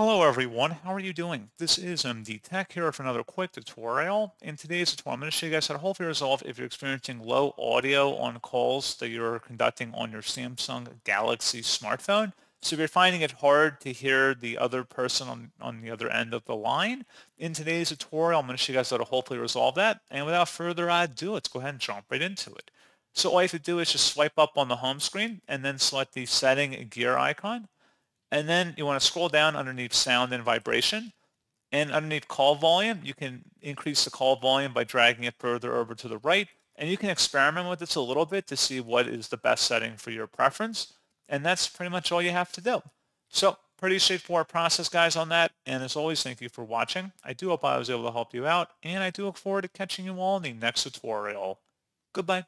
Hello everyone, how are you doing? This is MD Tech here for another quick tutorial. In today's tutorial, I'm going to show you guys how to hopefully resolve if you're experiencing low audio on calls that you're conducting on your Samsung Galaxy smartphone. So if you're finding it hard to hear the other person on the other end of the line, in today's tutorial, I'm going to show you guys how to hopefully resolve that. And without further ado, let's go ahead and jump right into it. So all you have to do is just swipe up on the home screen and then select the setting gear icon. And then you want to scroll down underneath sound and vibration. And underneath call volume, you can increase the call volume by dragging it further over to the right. And you can experiment with this a little bit to see what is the best setting for your preference. And that's pretty much all you have to do. So pretty straightforward process, guys, on that. And as always, thank you for watching. I do hope I was able to help you out. And I do look forward to catching you all in the next tutorial. Goodbye.